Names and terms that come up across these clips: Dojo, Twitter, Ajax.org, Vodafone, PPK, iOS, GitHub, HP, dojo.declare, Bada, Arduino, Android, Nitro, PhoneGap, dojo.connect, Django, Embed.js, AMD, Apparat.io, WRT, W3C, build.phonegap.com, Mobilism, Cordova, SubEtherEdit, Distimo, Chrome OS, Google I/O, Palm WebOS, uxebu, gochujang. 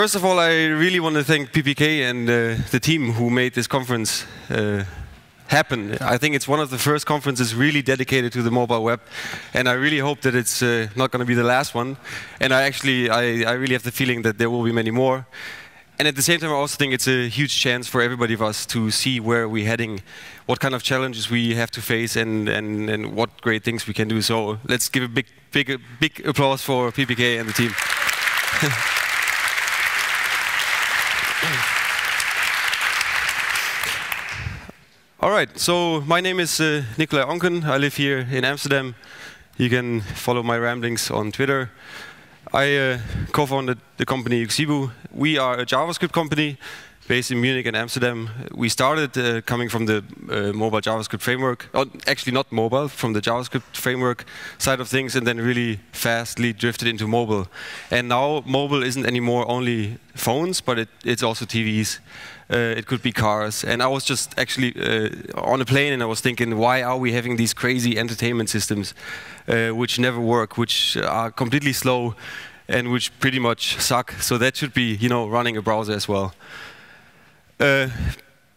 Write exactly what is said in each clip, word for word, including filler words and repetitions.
First of all, I really want to thank P P K and uh, the team who made this conference uh, happen. I think it's one of the first conferences really dedicated to the mobile web, and I really hope that it's uh, not going to be the last one. And I actually, I, I really have the feeling that there will be many more. And at the same time, I also think it's a huge chance for everybody of us to see where we're heading, what kind of challenges we have to face, and, and, and what great things we can do. So let's give a big, big, big applause for P P K and the team. All right, so my name is uh, Nikolai Onken. I live here in Amsterdam. You can follow my ramblings on Twitter. I uh, co-founded the company uxebu. We are a JavaScript company based in Munich and Amsterdam. We started uh, coming from the uh, mobile JavaScript framework, oh, actually not mobile, from the JavaScript framework side of things, and then really fastly drifted into mobile. And now mobile isn't anymore only phones, but it, it's also T Vs. Uh, it could be cars. And I was just actually uh, on a plane, and I was thinking, why are we having these crazy entertainment systems uh, which never work, which are completely slow, and which pretty much suck? So that should be, you know, running a browser as well. Uh,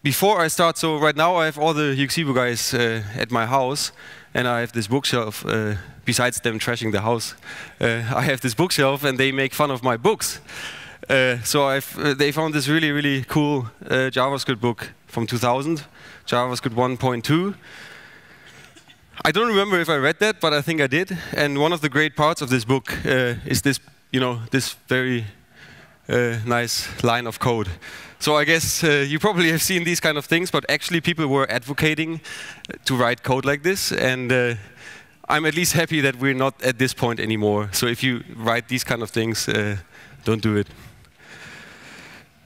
before I start, so right now I have all the uxebu guys uh, at my house, and I have this bookshelf. Uh, besides them trashing the house, uh, I have this bookshelf, and they make fun of my books. Uh, so I've, uh, they found this really, really cool uh, JavaScript book from two thousand, JavaScript one point two. I don't remember if I read that, but I think I did. And one of the great parts of this book uh, is this, you know, this very uh, nice line of code. So I guess uh, you probably have seen these kind of things, but actually people were advocating to write code like this, and uh, I'm at least happy that we're not at this point anymore. So if you write these kind of things, uh, don't do it.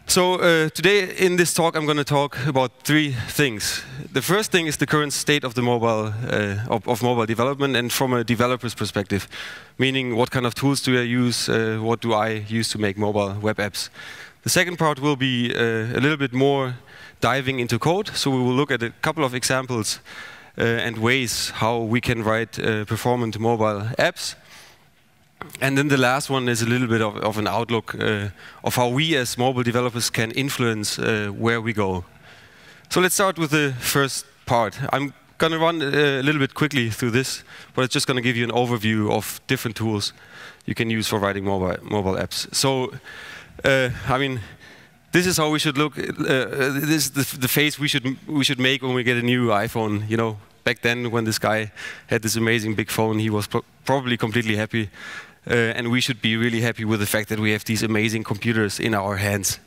So uh, today in this talk I'm going to talk about three things. The first thing is the current state of the mobile uh, of, of mobile development, and from a developer's perspective, meaning what kind of tools do I use, uh, what do I use to make mobile web apps. The second part will be uh, a little bit more diving into code, so we will look at a couple of examples uh, and ways how we can write uh, performant mobile apps. And then the last one is a little bit of, of an outlook uh, of how we as mobile developers can influence uh, where we go. So let's start with the first part. I'm going to run a little bit quickly through this, but it's just going to give you an overview of different tools you can use for writing mobile, mobile apps. So, uh, I mean, this is how we should look. Uh, this is the, the face we should, we should make when we get a new iPhone, you know. Back then, when this guy had this amazing big phone, he was pro probably completely happy. Uh, and we should be really happy with the fact that we have these amazing computers in our hands.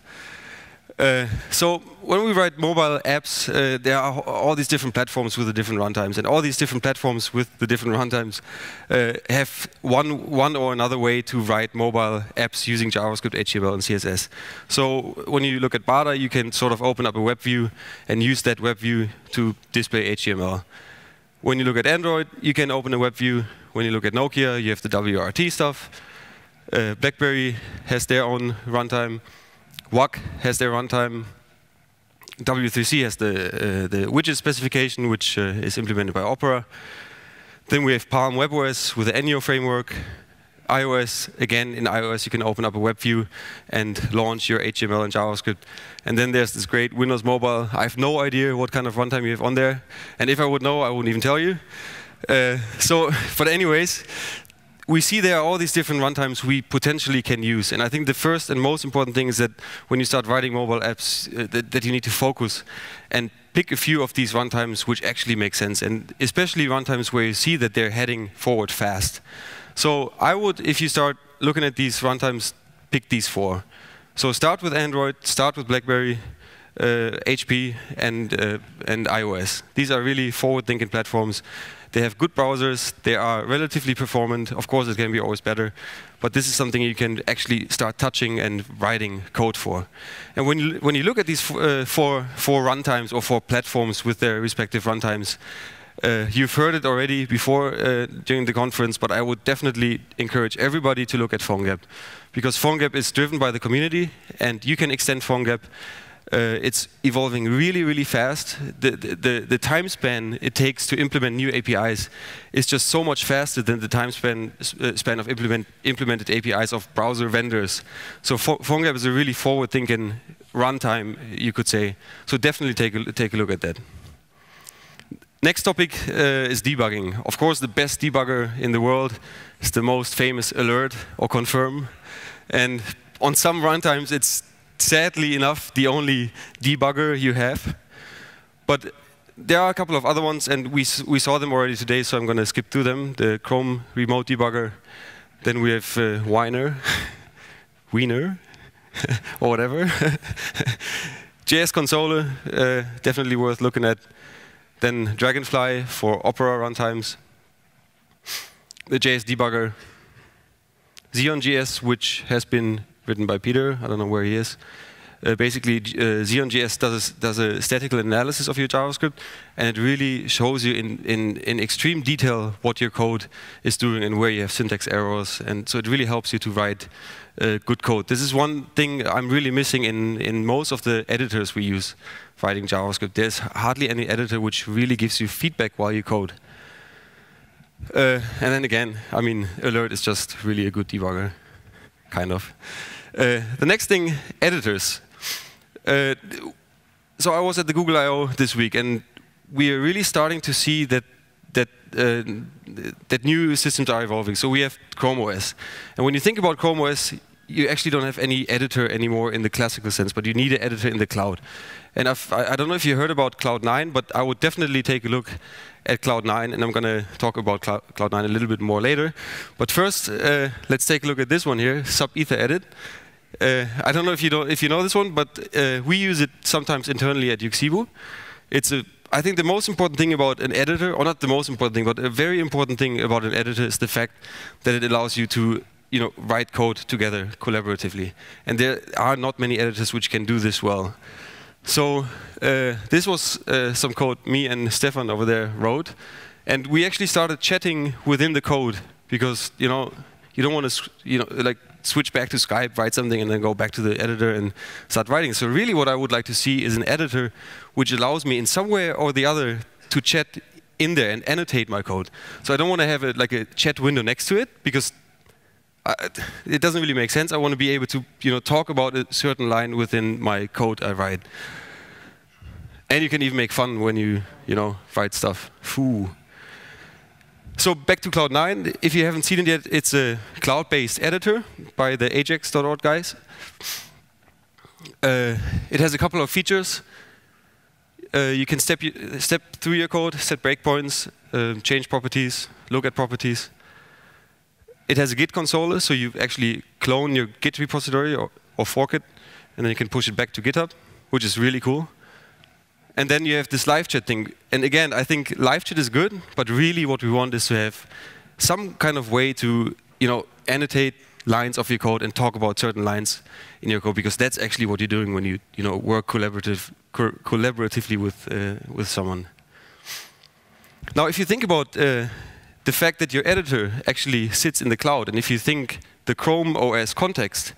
Uh, so when we write mobile apps, uh, there are all these different platforms with the different runtimes, and all these different platforms with the different runtimes uh, have one, one or another way to write mobile apps using JavaScript, H T M L, and C S S. So when you look at Bada, you can sort of open up a web view and use that web view to display H T M L. When you look at Android, you can open a web view. When you look at Nokia, you have the W R T stuff. Uh, BlackBerry has their own runtime. W A C has their runtime. W three C has the, uh, the widget specification, which uh, is implemented by Opera. Then we have Palm WebOS with the N E O framework. iOS, again, in iOS you can open up a web view and launch your H T M L and JavaScript. And then there's this great Windows Mobile. I have no idea what kind of runtime you have on there. And if I would know, I wouldn't even tell you. Uh, so, but anyways, we see there are all these different runtimes we potentially can use. And I think the first and most important thing is that when you start writing mobile apps, uh, that, that you need to focus and pick a few of these runtimes which actually make sense, and especially runtimes where you see that they're heading forward fast. So I would, if you start looking at these runtimes, pick these four. So start with Android, start with BlackBerry, uh, H P, and, uh, and iOS. These are really forward-thinking platforms. They have good browsers, they are relatively performant. Of course, it can be always better, but this is something you can actually start touching and writing code for. And when you, when you look at these uh, four, four runtimes or four platforms with their respective runtimes, uh, you've heard it already before uh, during the conference, but I would definitely encourage everybody to look at PhoneGap, because PhoneGap is driven by the community, and you can extend PhoneGap Uh, it's evolving really, really fast. The, the, the time span it takes to implement new A P Is is just so much faster than the time span, uh, span of implement, implemented A P Is of browser vendors. So PhoneGap is a really forward-thinking runtime, you could say. So definitely take a, take a look at that. Next topic uh, is debugging. Of course, the best debugger in the world is the most famous alert or confirm. And on some runtimes, it's sadly enough the only debugger you have. But there are a couple of other ones, and we, s we saw them already today, so I'm going to skip through them. The Chrome remote debugger, then we have uh, Wiener, Wiener, or whatever. J S Console, uh, definitely worth looking at. Then Dragonfly for Opera runtimes. The J S debugger. Xeon J S, which has been written by Peter, I don't know where he is. Uh, basically, uh, Xeon J S does a, does a statical analysis of your JavaScript, and it really shows you in, in, in extreme detail what your code is doing and where you have syntax errors, and so it really helps you to write uh, good code. This is one thing I'm really missing in, in most of the editors we use writing JavaScript. There's hardly any editor which really gives you feedback while you code. Uh, and then again, I mean, Alert is just really a good debugger. Kind of. Uh, the next thing, editors. Uh, so I was at the Google I O this week, and we are really starting to see that that uh, that new systems are evolving. So we have Chrome O S, and when you think about Chrome O S, you actually don't have any editor anymore in the classical sense, but you need an editor in the cloud. And I've, I, I don't know if you heard about Cloud nine, but I would definitely take a look at Cloud nine, and I'm going to talk about Cloud nine a little bit more later. But first, uh, let's take a look at this one here, SubEtherEdit. Uh, I don't know if you, don't, if you know this one, but uh, we use it sometimes internally at uxebu. It's a, I think the most important thing about an editor, or not the most important thing, but a very important thing about an editor is the fact that it allows you to you know, write code together collaboratively. And there are not many editors which can do this well. So uh, this was uh, some code me and Stefan over there wrote. And we actually started chatting within the code, because you know you don't want to you know, like switch back to Skype, write something, and then go back to the editor and start writing. So really what I would like to see is an editor which allows me in some way or the other to chat in there and annotate my code. So I don't want to have a, like a chat window next to it, because I, it doesn't really make sense. I want to be able to, you know, talk about a certain line within my code I write. And you can even make fun when you, you know, write stuff. Foo. So back to Cloud nine. If you haven't seen it yet, it's a cloud-based editor by the Ajax dot org guys. Uh, it has a couple of features. Uh, you can step step through your code, set breakpoints, uh, change properties, look at properties. It has a Git console, so you actually clone your Git repository or, or fork it, and then you can push it back to GitHub, which is really cool. And then you have this live chat thing. And again, I think live chat is good, but really what we want is to have some kind of way to you know, annotate lines of your code and talk about certain lines in your code, because that's actually what you're doing when you, you know, work collaborative, co collaboratively with, uh, with someone. Now, if you think about uh, the fact that your editor actually sits in the cloud, and if you think the Chrome O S context,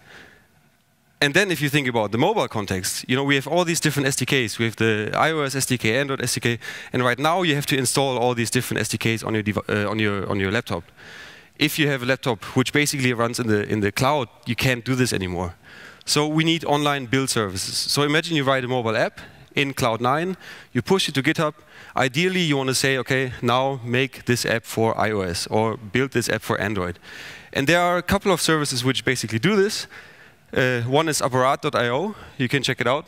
and then if you think about the mobile context, you know, we have all these different S D Ks. We have the iOS S D K, Android S D K, and right now you have to install all these different S D Ks on your uh, on your on your laptop. If you have a laptop which basically runs in the in the cloud, you can't do this anymore. So we need online build services. So imagine you write a mobile app in Cloud nine, you push it to GitHub. Ideally, you want to say, okay, now make this app for iOS or build this app for Android. And there are a couple of services which basically do this. Uh, one is apparat dot i o. You can check it out.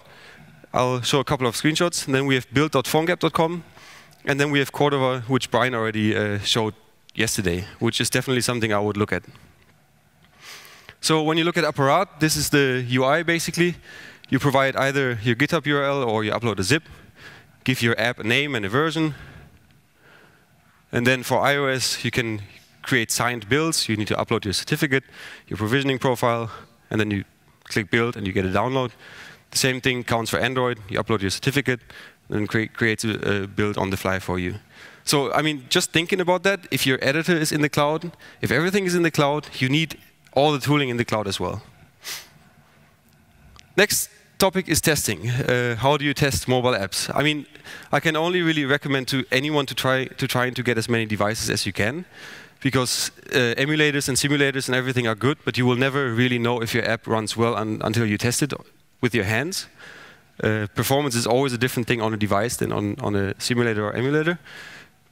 I'll show a couple of screenshots. And then we have build dot phonegap dot com. And then we have Cordova, which Brian already uh, showed yesterday, which is definitely something I would look at. So when you look at apparat, this is the U I basically. You provide either your GitHub U R L or you upload a zip. Give your app a name and a version. And then for iOS, you can create signed builds. You need to upload your certificate, your provisioning profile, and then you click build and you get a download. The same thing counts for Android. You upload your certificate and then create, creates a, a build on the fly for you. So I mean, just thinking about that, if your editor is in the cloud, if everything is in the cloud, you need all the tooling in the cloud as well. Next topic is testing. Uh, how do you test mobile apps? I mean, I can only really recommend to anyone to try to trying to get as many devices as you can, because uh, emulators and simulators and everything are good, but you will never really know if your app runs well un until you test it with your hands. Uh, performance is always a different thing on a device than on, on a simulator or emulator.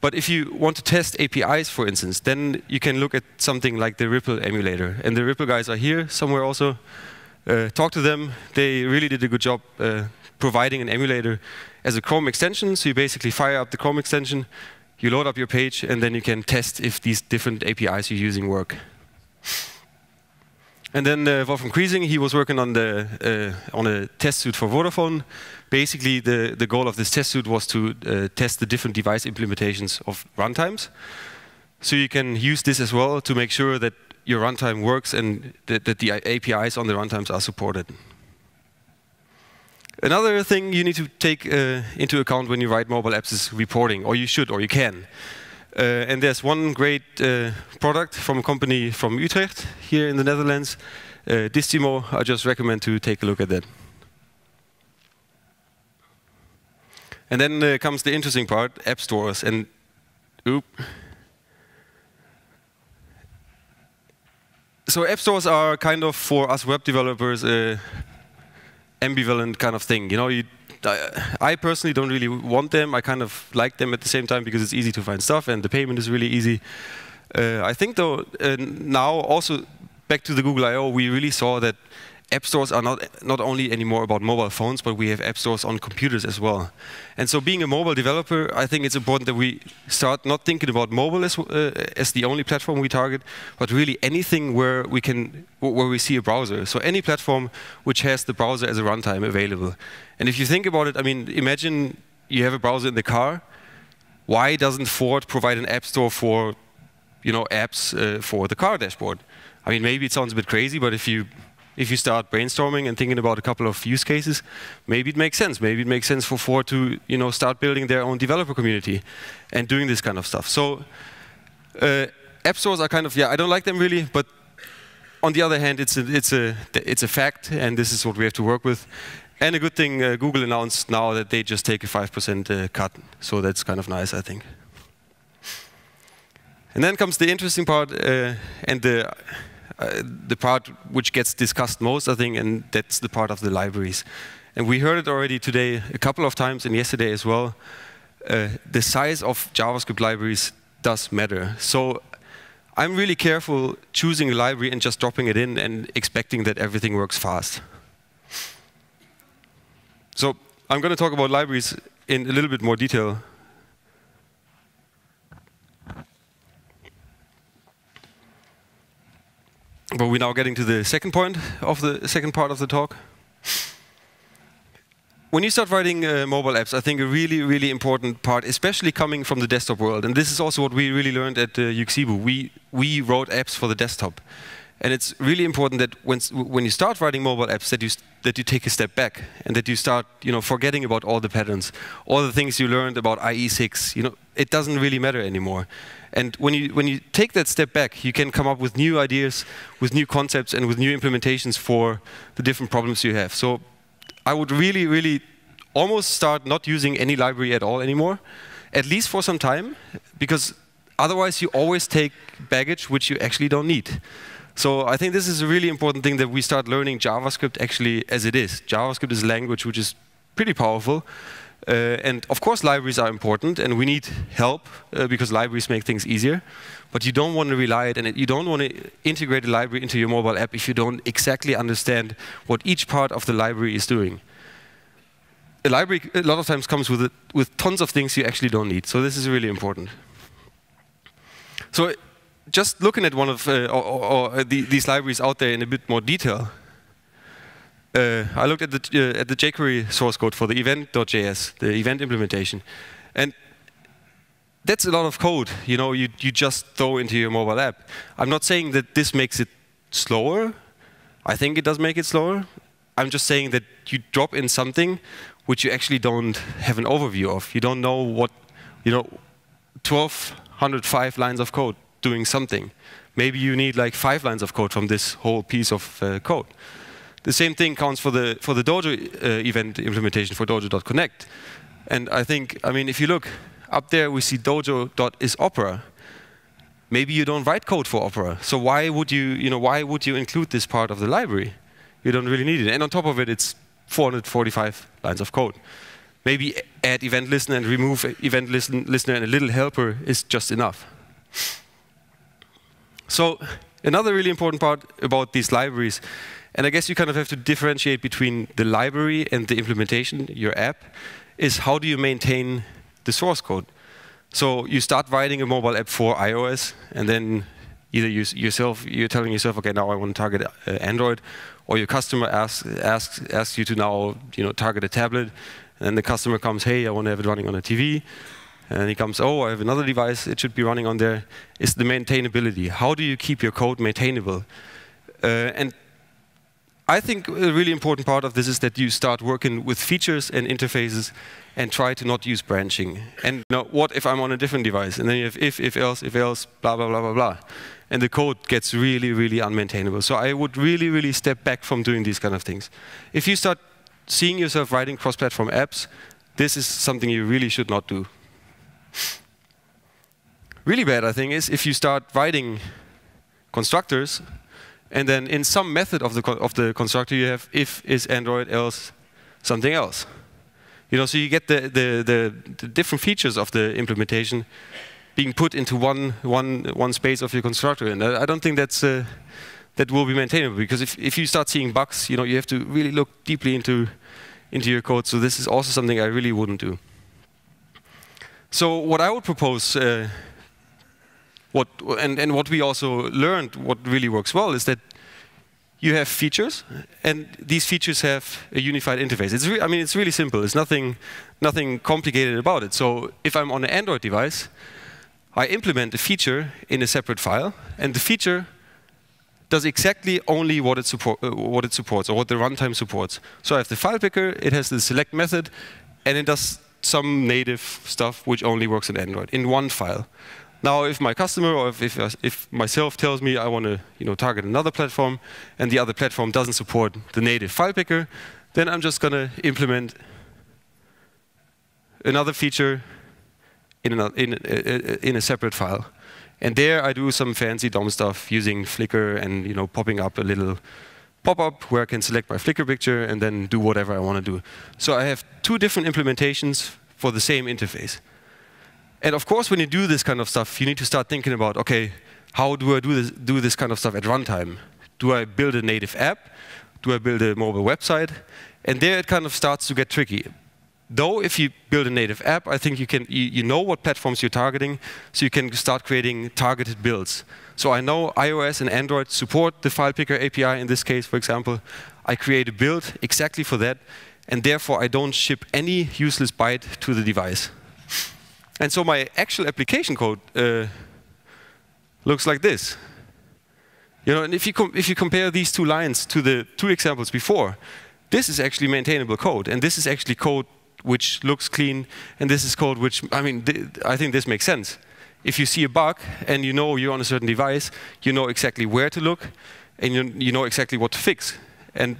But if you want to test A P Is, for instance, then you can look at something like the Ripple emulator. And the Ripple guys are here somewhere also. Uh, talk to them. They really did a good job uh, providing an emulator as a Chrome extension. So you basically fire up the Chrome extension, you load up your page, and then you can test if these different A P Is you're using work. And then uh, Wolfram Kriesing, he was working on the uh, on a test suite for Vodafone. Basically, the the goal of this test suite was to uh, test the different device implementations of runtimes. So you can use this as well to make sure that your runtime works and that, that the A P Is on the runtimes are supported. Another thing you need to take uh, into account when you write mobile apps is reporting, or you should, or you can. Uh, and there's one great uh, product from a company from Utrecht here in the Netherlands, uh, Distimo. I just recommend to take a look at that. And then uh, comes the interesting part, app stores. And oop. So app stores are kind of, for us web developers, uh, ambivalent kind of thing. You know, you I personally don't really want them. I kind of like them at the same time because it's easy to find stuff and the payment is really easy. Uh, I think though, uh, now also back to the Google I O, we really saw that app stores are not, not only anymore about mobile phones, but we have app stores on computers as well. And so being a mobile developer, I think it's important that we start not thinking about mobile as, uh, as the only platform we target, but really anything where we, can, where we see a browser. So any platform which has the browser as a runtime available. And if you think about it, I mean, imagine you have a browser in the car. Why doesn't Ford provide an app store for, you know, apps uh, for the car dashboard? I mean, maybe it sounds a bit crazy, but if you If you start brainstorming and thinking about a couple of use cases, maybe it makes sense. Maybe it makes sense for Ford to, you know, start building their own developer community and doing this kind of stuff. So uh, app stores are kind of, yeah, I don't like them really, but on the other hand, it's a, it's a, it's a fact, and this is what we have to work with. And a good thing, uh, Google announced now that they just take a five percent uh, cut, so that's kind of nice, I think. And then comes the interesting part uh, and the... Uh, the part which gets discussed most, I think, and that's the part of the libraries. And we heard it already today a couple of times and yesterday as well. Uh, the size of JavaScript libraries does matter. So I'm really careful choosing a library and just dropping it in and expecting that everything works fast. So I'm going to talk about libraries in a little bit more detail. But we're now getting to the second point of the second part of the talk. When you start writing uh, mobile apps, I think a really, really important part, especially coming from the desktop world, and this is also what we really learned at uh, uxebu. We we wrote apps for the desktop, and it's really important that when when you start writing mobile apps, that you that you take a step back and that you start, you know, forgetting about all the patterns, all the things you learned about I E six. You know, it doesn't really matter anymore. And when you, when you take that step back, you can come up with new ideas, with new concepts, and with new implementations for the different problems you have. So I would really, really almost start not using any library at all anymore, at least for some time, because otherwise you always take baggage which you actually don't need. So I think this is a really important thing, that we start learning JavaScript actually as it is. JavaScript is a language which is pretty powerful. Uh, and of course libraries are important, and we need help uh, because libraries make things easier. But you don't want to rely on it, you don't want to integrate a library into your mobile app if you don't exactly understand what each part of the library is doing. A library a lot of times comes with, it, with tons of things you actually don't need, so this is really important. So just looking at one of uh, or, or, or the, these libraries out there in a bit more detail, Uh, I looked at the, uh, at the jQuery source code for the event dot J S, the event implementation, and that's a lot of code. You know, you you just throw into your mobile app. I'm not saying that this makes it slower. I think it does make it slower. I'm just saying that you drop in something which you actually don't have an overview of. You don't know what, you know, twelve oh five lines of code doing something. Maybe you need like five lines of code from this whole piece of uh, code. The same thing counts for the for the Dojo uh, event implementation for dojo dot connect. And I think, I mean, if you look up there, we see dojo.is Opera. Maybe you don't write code for Opera, so why would you, you know, why would you include this part of the library? You don't really need it. And on top of it, it's four hundred forty-five lines of code. Maybe add event listener and remove event listen, listener and a little helper is just enough. So another really important part about these libraries, and I guess you kind of have to differentiate between the library and the implementation, your app, is how do you maintain the source code? So you start writing a mobile app for iOS, and then either you, yourself, you're telling yourself, okay, now I want to target uh, Android, or your customer asks, asks, asks you to now, you know, target a tablet, and then the customer comes, hey, I want to have it running on a T V, and he comes, oh, I have another device, it should be running on there. It's the maintainability. How do you keep your code maintainable? Uh, and I think a really important part of this is that you start working with features and interfaces and try to not use branching. And you know, what if I'm on a different device? And then you have if, if else, if else, blah, blah, blah, blah, blah. And the code gets really, really unmaintainable. So I would really, really step back from doing these kind of things. If you start seeing yourself writing cross-platform apps, this is something you really should not do. Really bad, I think, is if you start writing constructors, and then in some method of the, co of the constructor you have if is Android, else something else. You know, so you get the, the, the, the different features of the implementation being put into one, one, one space of your constructor. And I, I don't think that's, uh, that will be maintainable, because if, if you start seeing bugs, you know, you have to really look deeply into, into your code. So this is also something I really wouldn't do. So what I would propose, uh, What, and, and what we also learned, what really works well, is that you have features, and these features have a unified interface. It's re I mean, it's really simple. There's nothing, nothing complicated about it. So if I'm on an Android device, I implement a feature in a separate file, and the feature does exactly only what it, support, uh, what it supports, or what the runtime supports. So I have the file picker, it has the select method, and it does some native stuff which only works in Android, in one file. Now, if my customer or if, if, if myself tells me I want to, you know, target another platform, and the other platform doesn't support the native file picker, then I'm just going to implement another feature in, an, in, in a separate file. And there I do some fancy D O M stuff using Flickr and, you know, popping up a little pop-up where I can select my Flickr picture and then do whatever I want to do. So I have two different implementations for the same interface. And of course, when you do this kind of stuff, you need to start thinking about, okay, how do I do this, do this kind of stuff at runtime? Do I build a native app? Do I build a mobile website? And there it kind of starts to get tricky. Though if you build a native app, I think you, can, you, you know what platforms you're targeting, so you can start creating targeted builds. So I know iOS and Android support the file picker A P I in this case, for example. I create a build exactly for that, and therefore I don't ship any useless byte to the device. And so my actual application code uh, looks like this. You know, and if you, com if you compare these two lines to the two examples before, this is actually maintainable code, and this is actually code which looks clean, and this is code which, I mean, th I think this makes sense. If you see a bug and you know you're on a certain device, you know exactly where to look, and you, you know exactly what to fix. And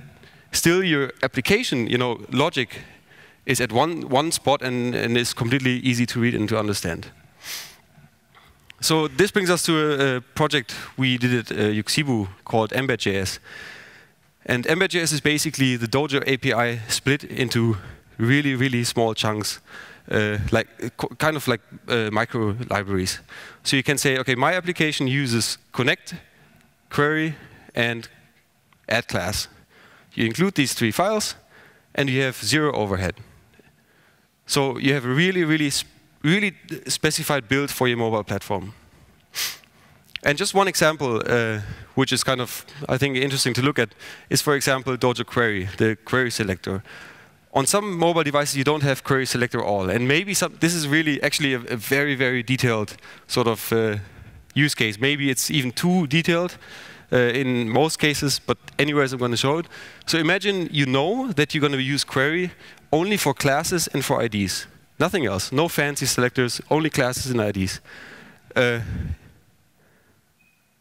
still your application, you know, logic is at one, one spot and, and is completely easy to read and to understand. So this brings us to a, a project we did at uh, uxebu called Embed dot J S. And Embed dot J S is basically the Dojo A P I split into really, really small chunks, uh, like kind of like uh, micro libraries. So you can say, okay, my application uses connect, query, and add class. You include these three files, and you have zero overhead. So you have a really, really, really specified build for your mobile platform. And just one example, uh, which is kind of, I think, interesting to look at, is, for example, Dojo Query, the query selector. On some mobile devices, you don't have query selector at all. And maybe some, this is really actually a, a very, very detailed sort of uh, use case. Maybe it's even too detailed uh, in most cases, but anyways, I'm going to show it. So imagine you know that you're going to use query only for classes and for I Ds. Nothing else. No fancy selectors, only classes and I Ds. Uh,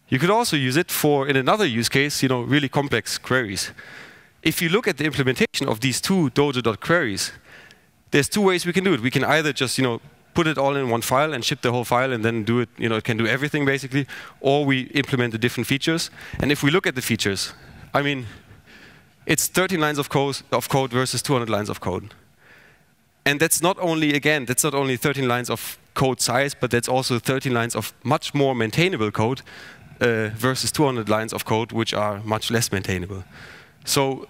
you could also use it for, in another use case, you know, really complex queries. if you look at the implementation of these two dojo.queries, there's two ways we can do it. We can either just, you know, put it all in one file and ship the whole file and then do it, you know, it can do everything basically, or we implement the different features. And if we look at the features, I mean, it's thirteen lines of code, of code versus two hundred lines of code. And that's not only, again, that's not only thirteen lines of code size, but that's also thirteen lines of much more maintainable code uh, versus two hundred lines of code, which are much less maintainable. So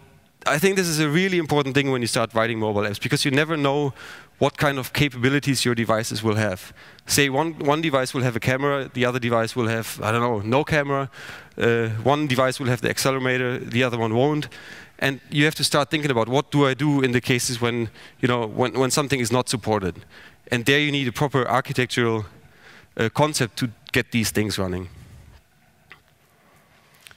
I think this is a really important thing when you start writing mobile apps, because you never know what kind of capabilities your devices will have. Say one, one device will have a camera, the other device will have, I don't know, no camera. Uh, one device will have the accelerometer, the other one won't. And you have to start thinking about what do I do in the cases when, you know, when, when something is not supported. And there you need a proper architectural uh, concept to get these things running.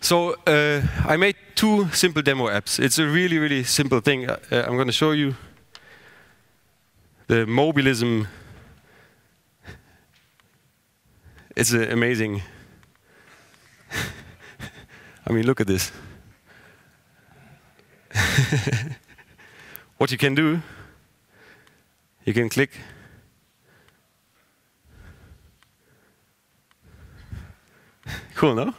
So uh, I made two simple demo apps. It's a really, really simple thing. Uh, I'm going to show you the mobilism. It's uh, amazing. I mean, look at this. What you can do, you can click. Cool, no?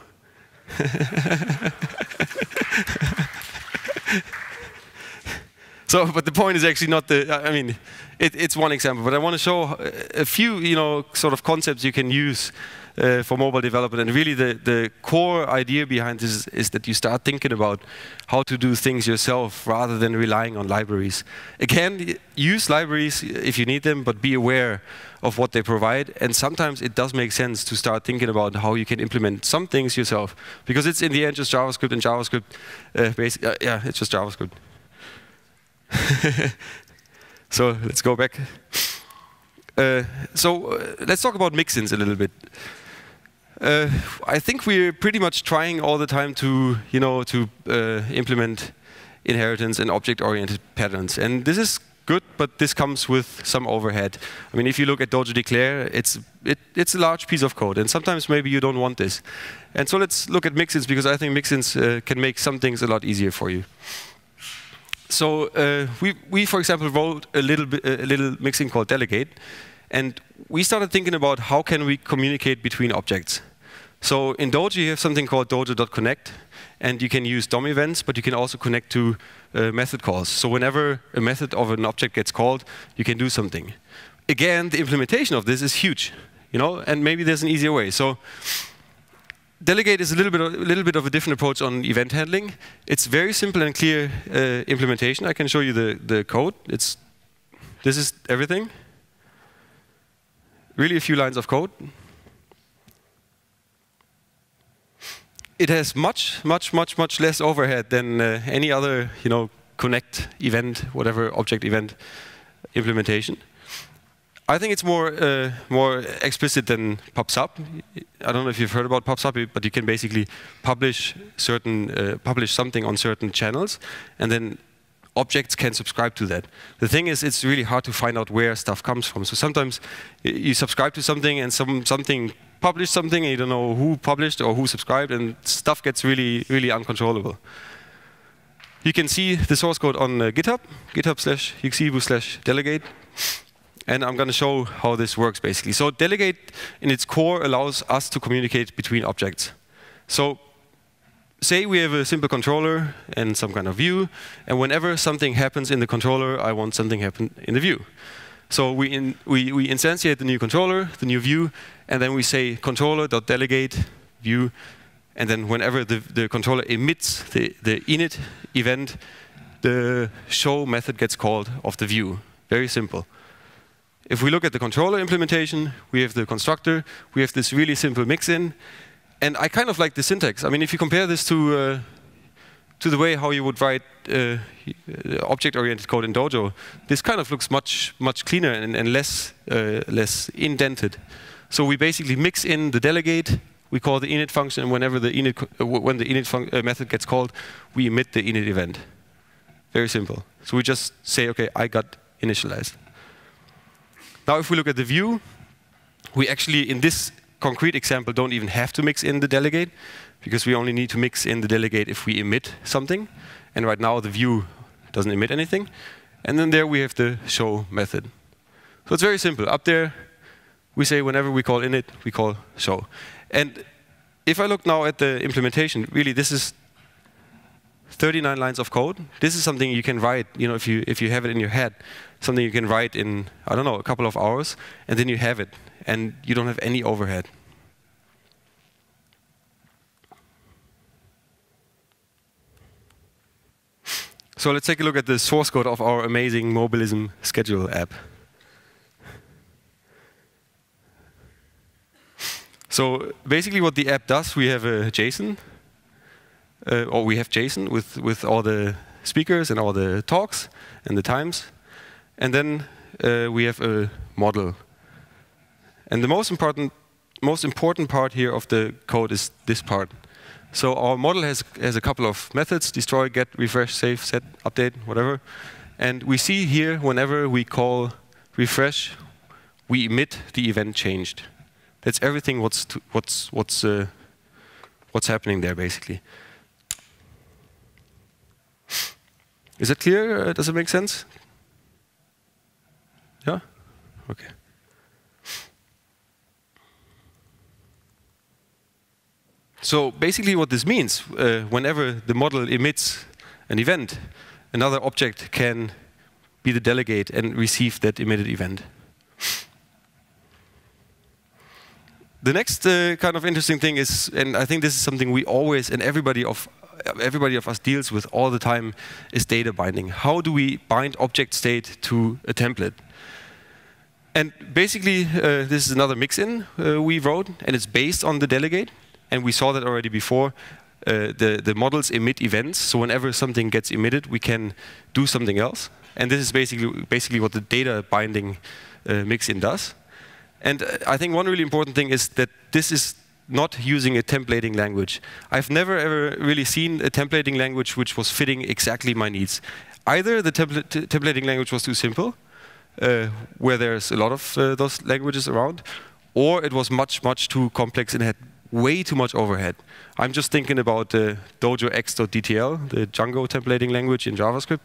So, but the point is actually not the, I mean, it, it's one example, but I want to show a few, you know, sort of concepts you can use uh, for mobile development. And really the, the core idea behind this is, is that you start thinking about how to do things yourself rather than relying on libraries. Again, use libraries if you need them, but be aware of what they provide. And sometimes it does make sense to start thinking about how you can implement some things yourself, because it's in the end just JavaScript and JavaScript, uh, basic, uh, yeah, it's just JavaScript. So let's go back. Uh, so uh, let's talk about mixins a little bit. Uh, I think we're pretty much trying all the time to, you know, to uh, implement inheritance and object-oriented patterns, and this is good, but this comes with some overhead. I mean, if you look at Dojo Declare, it's it, it's a large piece of code, and sometimes maybe you don't want this. And so let's look at mixins, because I think mixins uh, can make some things a lot easier for you. So uh, we, we, for example, wrote a little, a little mixin called delegate, and we started thinking about how can we communicate between objects. So in Dojo, you have something called dojo dot connect, and you can use D O M events, but you can also connect to uh, method calls. So whenever a method of an object gets called, you can do something. Again, the implementation of this is huge, you know, and maybe there's an easier way. So Delegate is a little bit, a little bit of a different approach on event handling. It's very simple and clear uh, implementation. I can show you the, the code. It's, this is everything. Really a few lines of code. It has much, much, much, much less overhead than uh, any other, you know, connect event, whatever object event implementation. I think it's more uh, more explicit than PubSub. I don't know if you've heard about PubSub, but you can basically publish certain uh, publish something on certain channels, and then objects can subscribe to that. The thing is, it's really hard to find out where stuff comes from. So sometimes you subscribe to something, and some something published something, and you don't know who published or who subscribed, and stuff gets really really uncontrollable. You can see the source code on uh, GitHub, GitHub slash uxebu slash delegate. And I'm going to show how this works, basically. So delegate, in its core, allows us to communicate between objects. So say we have a simple controller and some kind of view, and whenever something happens in the controller, I want something happen in the view. So we, in, we, we instantiate the new controller, the new view, and then we say controller.delegate view, and then whenever the, the controller emits the, the init event, the show method gets called of the view. Very simple. If we look at the controller implementation, we have the constructor, we have this really simple mixin, and I kind of like the syntax. I mean, if you compare this to uh, to the way how you would write uh, object-oriented code in Dojo, this kind of looks much much cleaner and, and less uh, less indented. So we basically mix in the delegate, we call the init function, and whenever the init uh, when the init func uh, method gets called, we emit the init event. Very simple. So we just say, okay, I got initialized. Now, if we look at the view, we actually, in this concrete example, don't even have to mix in the delegate, because we only need to mix in the delegate if we emit something. And right now, the view doesn't emit anything. And then there we have the show method. So it's very simple. Up there, we say whenever we call init, we call show. And if I look now at the implementation, really this is thirty-nine lines of code. This is something you can write, you know, if you if you have it in your head, something you can write in, I don't know, a couple of hours, and then you have it, and you don't have any overhead. So let's take a look at the source code of our amazing Mobilism Schedule app. So basically what the app does, we have a JSON, uh, or we have JSON with, with all the speakers and all the talks and the times. And then uh, we have a model. And the most important, most important part here of the code is this part. So our model has, has a couple of methods, destroy, get, refresh, save, set, update, whatever. And we see here, whenever we call refresh, we emit the event changed. That's everything what's, to, what's, what's, uh, what's happening there, basically. Is that clear? Uh, does it make sense? Yeah? OK. So basically what this means, uh, whenever the model emits an event, another object can be the delegate and receive that emitted event. The next uh, kind of interesting thing is, and I think this is something we always, and everybody of, everybody of us deals with all the time, is data binding. How do we bind object state to a template? And basically, uh, this is another mix-in uh, we wrote, and it's based on the delegate. And we saw that already before. Uh, the, the models emit events, so whenever something gets emitted, we can do something else. And this is basically, basically what the data binding uh, mix-in does. And uh, I think one really important thing is that this is not using a templating language. I've never ever really seen a templating language which was fitting exactly my needs. Either the templ templating language was too simple, uh, where there's a lot of uh, those languages around, or it was much, much too complex and had way too much overhead. I'm just thinking about uh, Dojo X dot D T L, the Django templating language in JavaScript.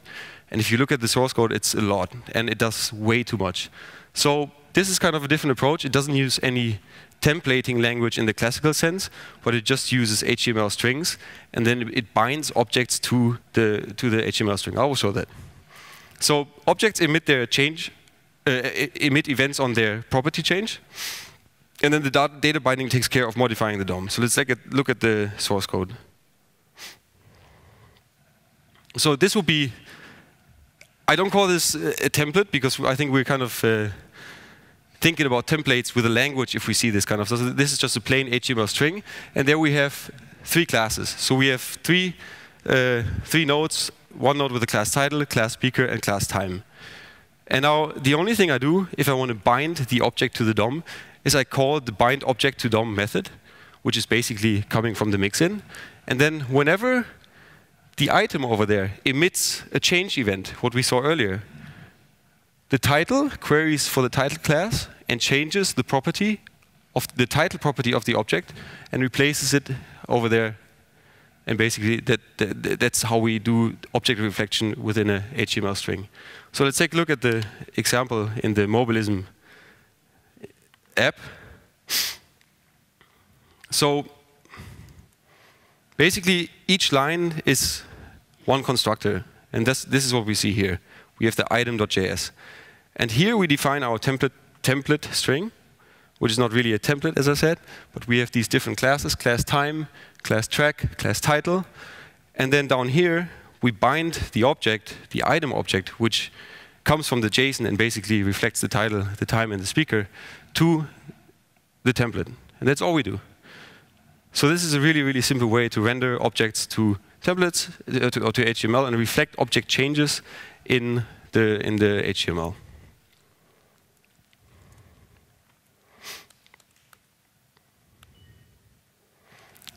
And if you look at the source code, it's a lot, and it does way too much. So this is kind of a different approach. It doesn't use any templating language in the classical sense, but it just uses H T M L strings, and then it binds objects to the, to the H T M L string. I will show that. So objects emit their change, uh, emit events on their property change. And then the data binding takes care of modifying the D O M. So let's take a look at the source code. So this will be, I don't call this a template, because I think we're kind of uh, thinking about templates with a language if we see this kind of stuff. So this is just a plain H T M L string. And there we have three classes. So we have three, uh, three nodes, one node with a class title, class speaker, and class time. And now the only thing I do if I want to bind the object to the D O M is I call the bind object to D O M method, which is basically coming from the mixin. And then whenever the item over there emits a change event, what we saw earlier, the title queries for the title class and changes the property of the title property of the object and replaces it over there. And basically, that, that, that's how we do object reflection within a H T M L string. So let's take a look at the example in the Mobilism app. So basically, each line is one constructor. And this, this is what we see here. We have the item.js. And here we define our template, template string, which is not really a template, as I said. But we have these different classes, class time, class track, class title. And then down here, we bind the object, the item object, which comes from the JSON and basically reflects the title, the time, and the speaker, to the template. And that's all we do. So this is a really, really simple way to render objects to templates, uh, to, or to H T M L, and reflect object changes in the, in the H T M L.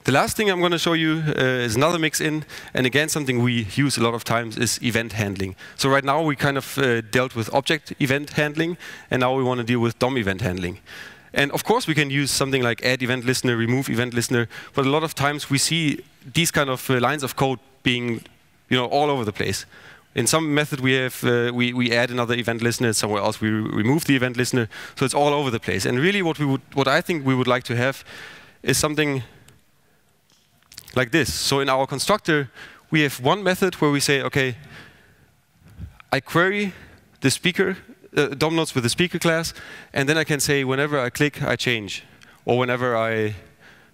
The last thing I'm going to show you uh, is another mix-in, and again, something we use a lot of times is event handling. So right now, we kind of uh, dealt with object event handling, and now we want to deal with D O M event handling. And of course, we can use something like add event listener, remove event listener, but a lot of times we see these kind of uh, lines of code being you know, all over the place. In some method, we have uh, we we add another event listener. Somewhere else, we remove the event listener. So it's all over the place. And really, what we would, what I think we would like to have, is something like this. So in our constructor, we have one method where we say, okay, I query the speaker uh, D O M nodes with the speaker class, and then I can say whenever I click, I change, or whenever I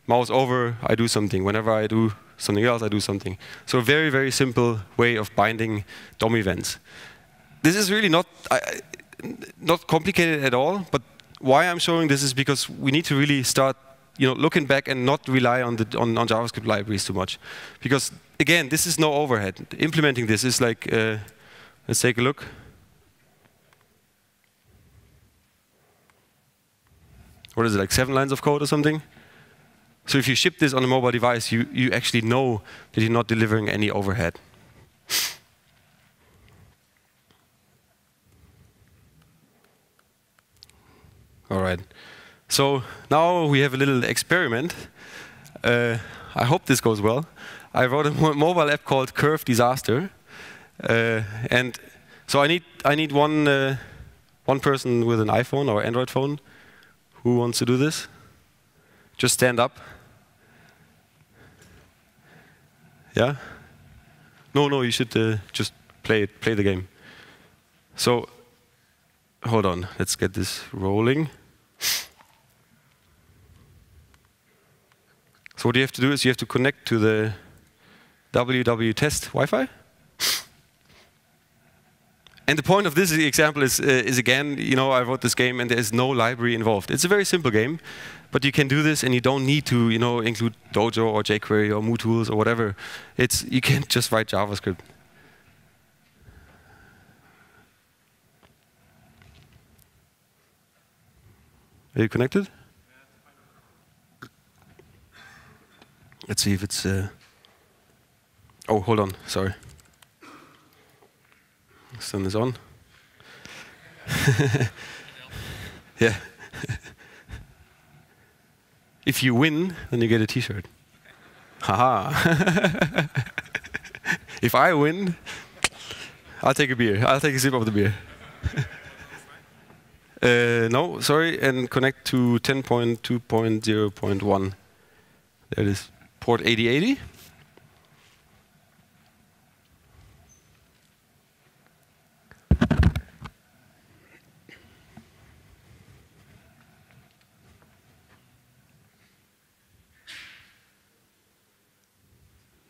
mouse over, I do something. Whenever I do something else, I do something. So a very, very simple way of binding D O M events. This is really not, uh, not complicated at all, but why I'm showing this is because we need to really start, you know, looking back and not rely on, the, on, on JavaScript libraries too much. Because, again, this is no overhead. Implementing this is like, uh, let's take a look. What is it, like seven lines of code or something? So if you ship this on a mobile device, you, you actually know that you're not delivering any overhead. All right. So now we have a little experiment. Uh, I hope this goes well. I wrote a mobile app called Curve Disaster. Uh, and so I need, I need one, uh, one person with an iPhone or Android phone who wants to do this. Just stand up. Yeah? No, no, you should uh, just play it, play the game. So, hold on, let's get this rolling. So what you have to do is you have to connect to the W W test Wi-Fi. And the point of this example is, uh, is again, you know, I wrote this game and there is no library involved. It's a very simple game, but you can do this and you don't need to, you know, include Dojo or jQuery or Moo tools or whatever. It's, you can just write JavaScript. Are you connected? Let's see if it's... Uh oh, hold on, sorry. Let's turn this on. Yeah. If you win, then you get a T-shirt. Haha. If I win, I'll take a beer. I'll take a sip of the beer. uh, no, sorry, and connect to ten point two point zero point one. There it is, port eighty eighty.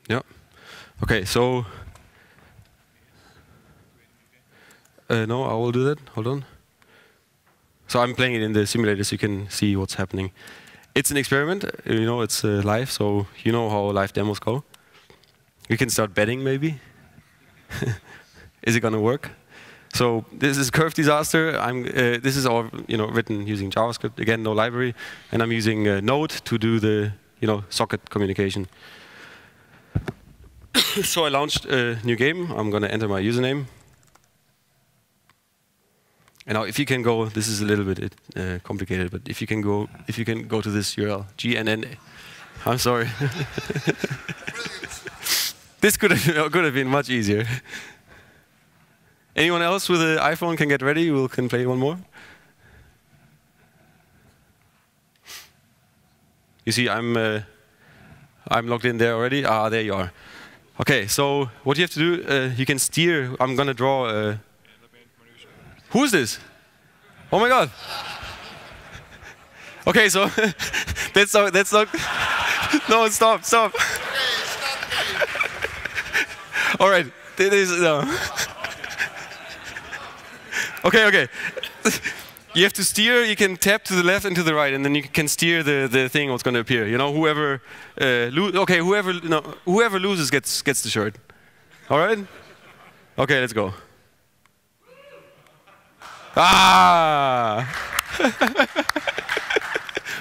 Yeah. Okay. So uh, no, I will do that. Hold on. So I'm playing it in the simulator, so you can see what's happening. It's an experiment. You know, it's uh, live, so you know how live demos go. We can start betting, maybe. Is it gonna work? So this is Curve Disaster. I'm. Uh, this is all, you know, written using JavaScript. Again, no library, and I'm using uh, Node to do the, you know, socket communication. So I launched a new game. I'm going to enter my username. And now, if you can go, this is a little bit uh, complicated, but if you can go, if you can go to this U R L, G N N A. I'm sorry. This could have could have been much easier. Anyone else with an iPhone can get ready. We can play one more. You see, I'm uh, I'm logged in there already. Ah, there you are. Okay, so what you have to do, uh, you can steer. I'm gonna draw. Uh, who is this? Oh my God! Okay, so that's not. That's not. No, stop, stop. All right, it is. No. Okay, okay. You have to steer. You can tap to the left and to the right, and then you can steer the the thing. What's going to appear? You know, whoever uh, lose. Okay, whoever no, whoever loses gets gets the shirt. All right. Okay, let's go. Ah!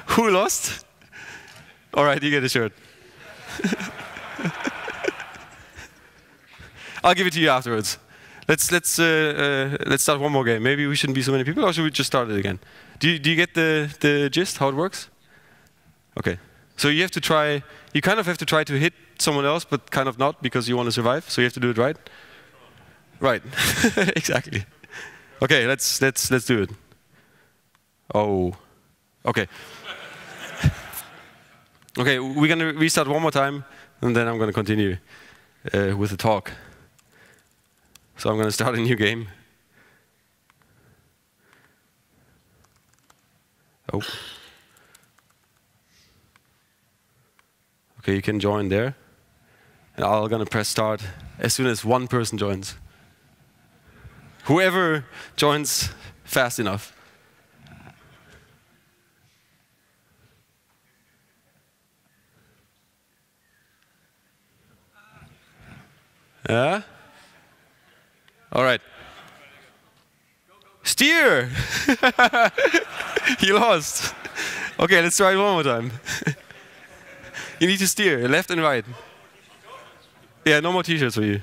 Who lost? All right, you get a shirt. I'll give it to you afterwards. Let's let's uh, uh, let's start one more game. Maybe we shouldn't be so many people, or should we just start it again? Do you, do you get the the gist how it works? Okay. So you have to try you kind of have to try to hit someone else, but kind of not, because you want to survive, so you have to do it right. Right, exactly. Okay, let's, let's, let's do it. Oh, okay. Okay, we're going to restart one more time, and then I'm going to continue uh, with the talk. So I'm going to start a new game. Oh. Okay, you can join there. And I'm going to press start as soon as one person joins. Whoever joins fast enough. Yeah? All right. Steer! You lost. Okay, let's try it one more time. You need to steer left and right. Yeah, no more t-shirts for you.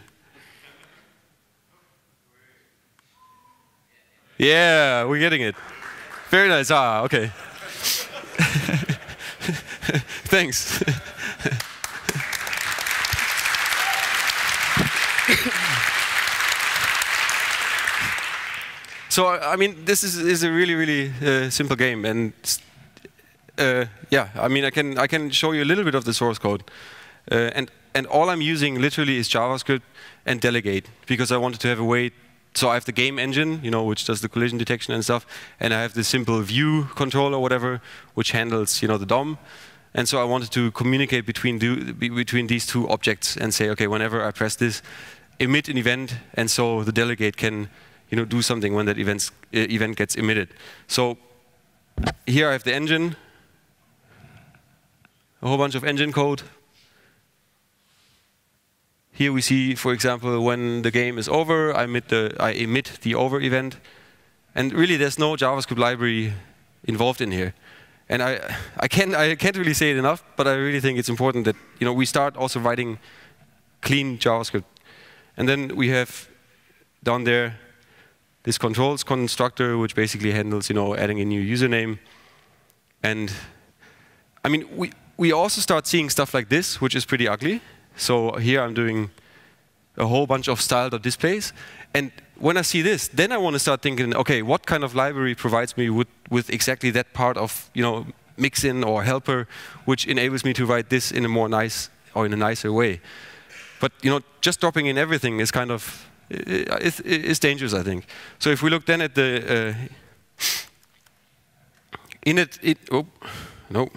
Yeah, we're getting it. Very nice. Ah, okay. Thanks. So, I mean, this is, is a really, really uh, simple game, and uh, yeah, I mean, I can, I can show you a little bit of the source code, uh, and, and all I'm using literally is JavaScript and delegate, because I wanted to have a way, so I have the game engine, you know, which does the collision detection and stuff, and I have the simple view controller or whatever, which handles, you know, the D O M, and so I wanted to communicate between, do, between these two objects and say, okay, whenever I press this, emit an event, and so the delegate can, you know, do something when that event's, uh, event gets emitted. So here I have the engine, a whole bunch of engine code. Here we see, for example, when the game is over, I emit the, I emit the over event. And really, there's no JavaScript library involved in here. And I, I, can, I can't really say it enough, but I really think it's important that, you know, we start also writing clean JavaScript. And then we have down there this controls constructor, which basically handles, you know, adding a new username. And I mean, we, we also start seeing stuff like this, which is pretty ugly. So here I'm doing a whole bunch of style.displays. And when I see this, then I want to start thinking, OK, what kind of library provides me with, with exactly that part of, you know, mixin or helper, which enables me to write this in a more nice or in a nicer way. But, you know, just dropping in everything is kind of, It's, it's dangerous, I think. So if we look then at the uh, init, it, oh no,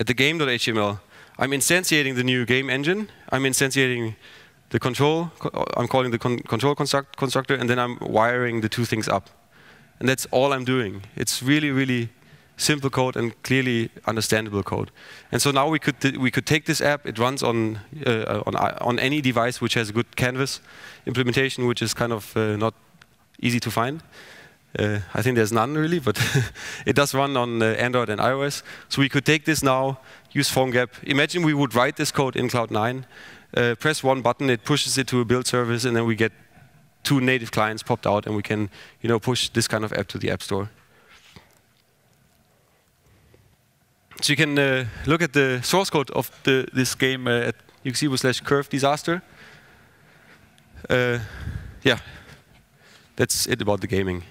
at the game.html, I'm instantiating the new game engine. I'm instantiating the control. I'm calling the con control construct constructor, and then I'm wiring the two things up. And that's all I'm doing. It's really, really simple code and clearly understandable code. And so now we could we could take this app. It runs on uh, on on any device which has a good canvas implementation, which is kind of uh, not easy to find. Uh, I think there's none really, but it does run on uh, Android and iOS. So we could take this now, use PhoneGap. Imagine we would write this code in Cloud nine, uh, press one button, it pushes it to a build service, and then we get two native clients popped out, and we can, you know, push this kind of app to the App Store. So you can uh, look at the source code of the, this game uh, at uxebu slash Curve Disaster. Uh, yeah, that's it about the gaming.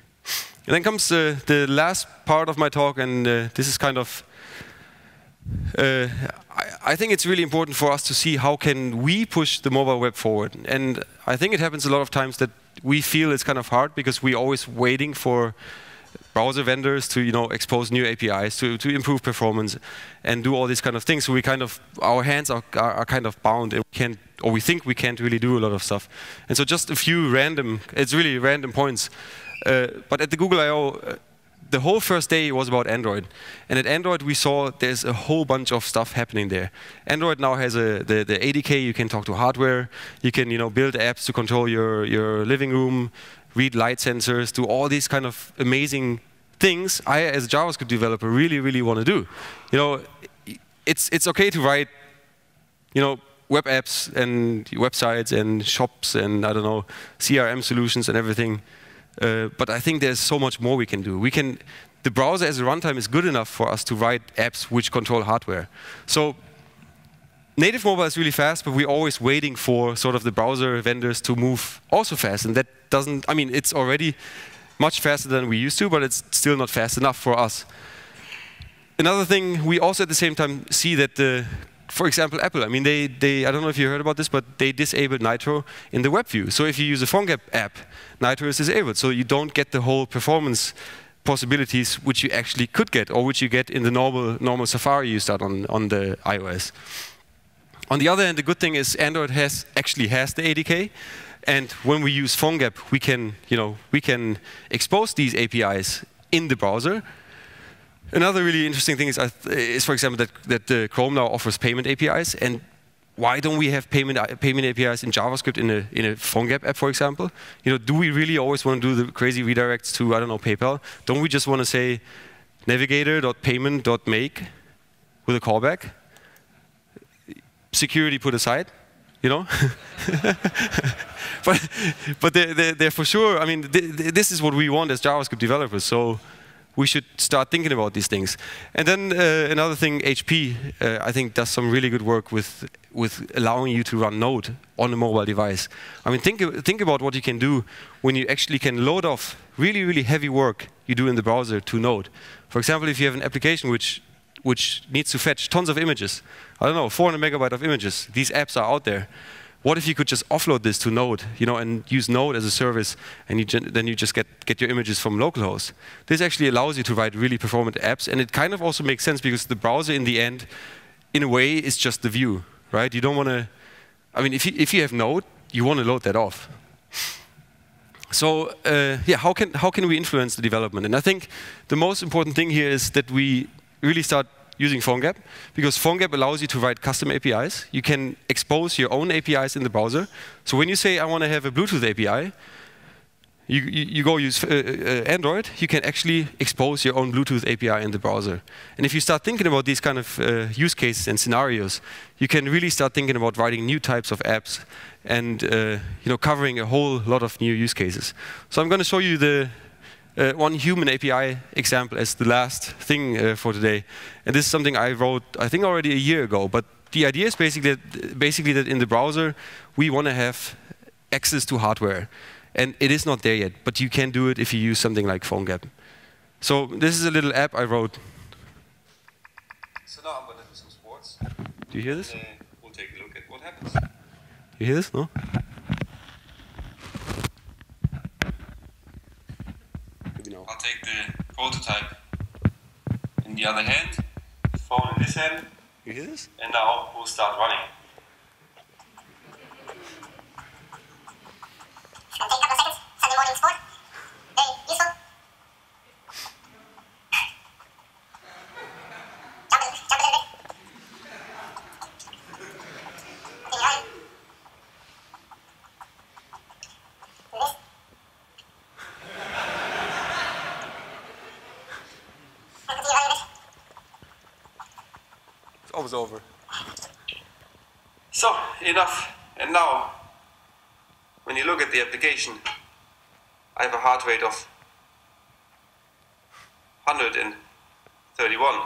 And then comes uh, the last part of my talk, and uh, this is kind of, uh, I, I think it's really important for us to see how can we push the mobile web forward. And I think it happens a lot of times that we feel it's kind of hard because we're always waiting for browser vendors to, you know, expose new A P Is, to, to improve performance, and do all these kind of things. So we kind of, our hands are, are, are kind of bound, and we can't, or we think we can't really do a lot of stuff. And so just a few random, it's really random points. Uh, but at the Google I O, uh, the whole first day was about Android. And at Android, we saw there's a whole bunch of stuff happening there. Android now has a, the, the A D K, you can talk to hardware, you can, you know, build apps to control your, your living room, read light sensors, do all these kind of amazing things I, as a JavaScript developer, really, really want to do. You know, it's, it's okay to write, you know, web apps and websites and shops and, I don't know, C R M solutions and everything. Uh, but I think there's so much more we can do. We can the browser as a runtime is good enough for us to write apps which control hardware. So native mobile is really fast, but we're always waiting for sort of the browser vendors to move also fast. And that doesn't, I mean, it's already much faster than we used to, but it's still not fast enough for us. Another thing, we also at the same time see that the, for example, Apple, I mean, they, they, I don't know if you heard about this, but they disabled Nitro in the web view. So if you use a PhoneGap app, Nitro is disabled. So you don't get the whole performance possibilities which you actually could get, or which you get in the normal, normal Safari you start on, on the iOS. On the other hand, the good thing is Android has actually has the A D K, and when we use PhoneGap, we can, you know, we can expose these A P Is in the browser. Another really interesting thing is, I th is for example, that that the Chrome now offers payment A P Is, and why don't we have payment payment A P Is in JavaScript in a in a PhoneGap app, for example? You know, do we really always want to do the crazy redirects to, I don't know, PayPal? Don't we just want to say navigator.payment.make with a callback? Security put aside, you know. but but they're, they're, they're for sure, I mean, th this is what we want as JavaScript developers, so we should start thinking about these things. And then uh, another thing, H P, uh, I think, does some really good work with, with allowing you to run Node on a mobile device. I mean, think, think about what you can do when you actually can load off really, really heavy work you do in the browser to Node. For example, if you have an application which which needs to fetch tons of images. I don't know, four hundred megabyte of images. These apps are out there. What if you could just offload this to Node, you know, and use Node as a service, and you then you just get, get your images from localhost? This actually allows you to write really performant apps, and it kind of also makes sense because the browser in the end, in a way, is just the view, right? You don't want to, I mean, if you, if you have Node, you want to load that off. So uh, yeah, how can, how can we influence the development? And I think the most important thing here is that we really start using PhoneGap, because PhoneGap allows you to write custom A P Is. You can expose your own A P Is in the browser. So when you say, I want to have a Bluetooth A P I, you, you, you go use uh, uh, Android, you can actually expose your own Bluetooth A P I in the browser. And if you start thinking about these kind of uh, use cases and scenarios, you can really start thinking about writing new types of apps and uh, you know, covering a whole lot of new use cases. So I'm going to show you the Uh, one human A P I example as the last thing uh, for today. And this is something I wrote, I think, already a year ago. But the idea is basically that, basically that in the browser, we want to have access to hardware. And it is not there yet, but you can do it if you use something like PhoneGap. So this is a little app I wrote. So now I'm going to do some sports. Do you hear this? Uh, we'll take a look at what happens. You hear this? No? I'll take the prototype in the other hand, the phone in this hand, you hear this? And now we'll start running. It'll take a couple of seconds. Sunday morning sport. Very useful. Jump it, jump it a little bit. In your eye. Do this. Always over. So, enough. And now, when you look at the application, I have a heart rate of one hundred thirty-one.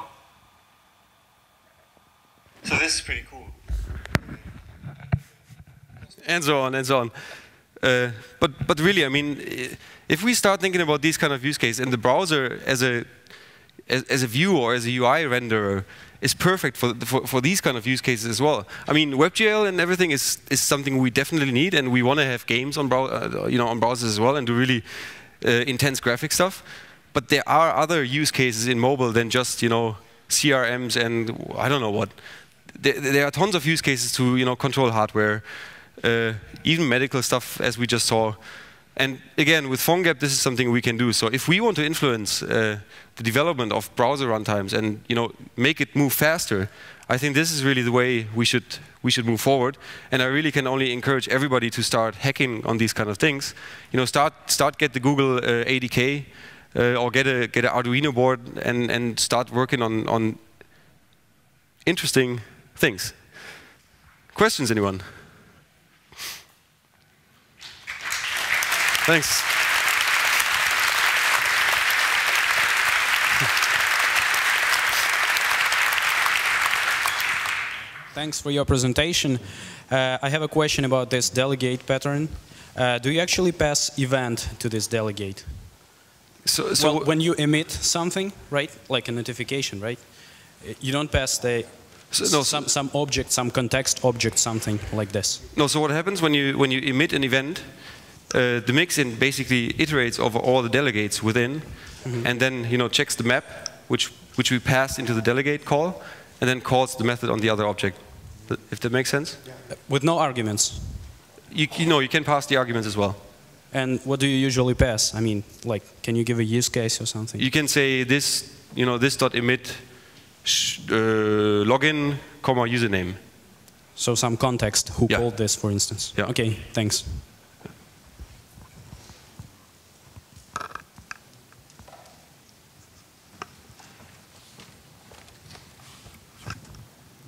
So this is pretty cool. And so on, and so on. Uh, but, but really, I mean, if we start thinking about these kind of use cases, and the browser as a As, as a view or as a U I renderer is perfect for, for, for these kind of use cases as well. I mean, WebGL and everything is, is something we definitely need, and we want to have games on, brow uh, you know, on browsers as well and do really uh, intense graphic stuff. But there are other use cases in mobile than just, you know, C R Ms and I don't know what. There, there are tons of use cases to, you know, control hardware, uh, even medical stuff as we just saw. And again, with PhoneGap, this is something we can do. So if we want to influence uh, the development of browser runtimes and, you know, make it move faster, I think this is really the way we should we should move forward. And I really can only encourage everybody to start hacking on these kind of things. You know, start start get the Google uh, A D K uh, or get a get an Arduino board and and start working on on interesting things. Questions, anyone? Thanks. Thanks for your presentation. Uh, I have a question about this delegate pattern. Uh, do you actually pass event to this delegate? So, so well, when you emit something, right, like a notification, right, you don't pass the so, no, some some object, some context object, something like this. No. So what happens when you when you emit an event? Uh, the mixin basically iterates over all the delegates within, mm-hmm. and then you know checks the map, which which we pass into the delegate call, and then calls the method on the other object. If that makes sense? Yeah. With no arguments. You, you know, you can pass the arguments as well. And what do you usually pass? I mean, like, can you give a use case or something? You can say this, you know, this dot emit sh uh, login comma username. So some context who yeah. called this, for instance. Yeah. Okay, thanks.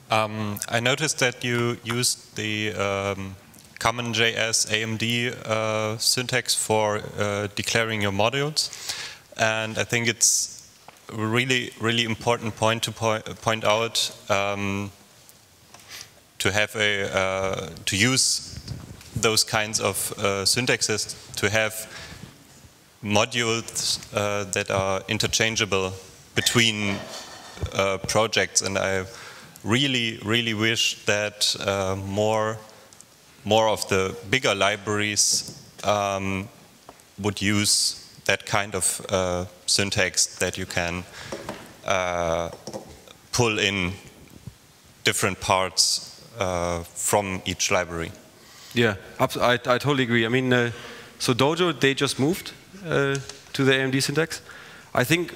Um, I noticed that you used the um, common J S A M D uh, syntax for uh, declaring your modules, and I think it's a really, really important point to point, point out um, to have a uh, to use those kinds of uh, syntaxes to have modules uh, that are interchangeable between uh, projects, and I. Really, really wish that uh, more, more of the bigger libraries um, would use that kind of uh, syntax that you can uh, pull in different parts uh, from each library. Yeah, I, I totally agree. I mean, uh, so Dojo, they just moved uh, to the A M D syntax. I think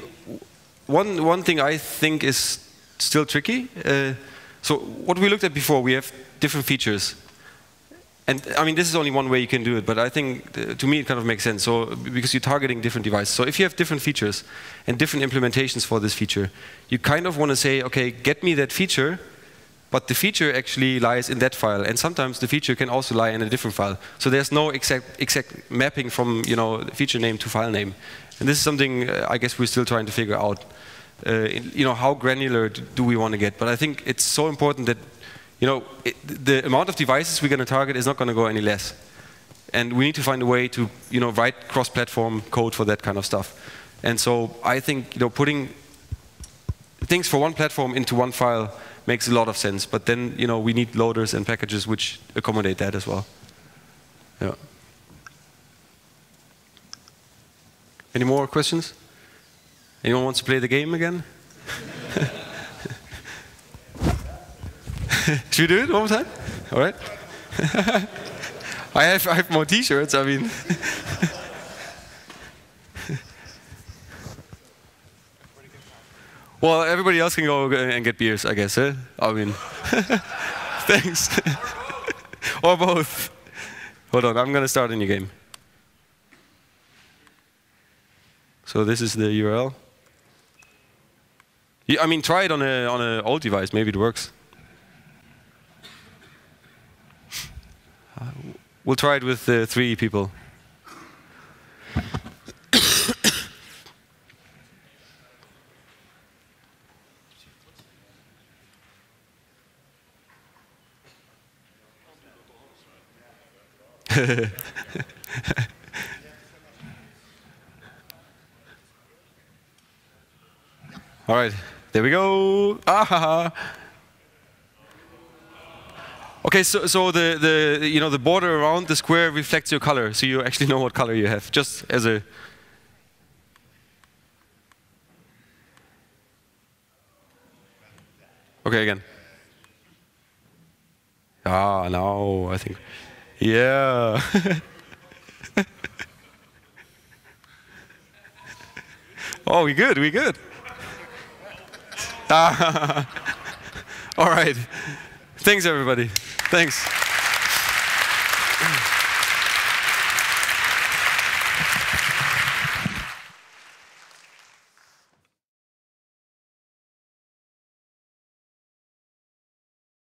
one one thing I think is still tricky. Uh, so what we looked at before, we have different features, and I mean this is only one way you can do it. But I think th to me it kind of makes sense. So because you're targeting different devices, so if you have different features and different implementations for this feature, you kind of want to say, okay, get me that feature, but the feature actually lies in that file, and sometimes the feature can also lie in a different file. So there's no exact exact mapping from you know feature name to file name, and this is something uh, I guess we're still trying to figure out. Uh, you know, how granular do we want to get? But I think it's so important that, you know, it, the amount of devices we're going to target is not going to go any less. And we need to find a way to, you know, write cross-platform code for that kind of stuff. And so I think, you know, putting things for one platform into one file makes a lot of sense. But then, you know, we need loaders and packages which accommodate that as well. Yeah. Any more questions? Anyone wants to play the game again? Should we do it one more time? All right. I have I have more T-shirts. I mean. Well, everybody else can go and get beers, I guess. Eh? I mean, thanks. Or both. Hold on, I'm gonna start a new game. So this is the U R L. I mean, try it on a on an old device. Maybe it works. Uh, we'll try it with uh, three people. All right. There we go. Ah-ha-ha. Okay, so so the the you know the border around the square reflects your color, so you actually know what color you have. Just as a okay again. Ah, now I think. Yeah. Oh, we good. We good. All right. Thanks, everybody. Thanks.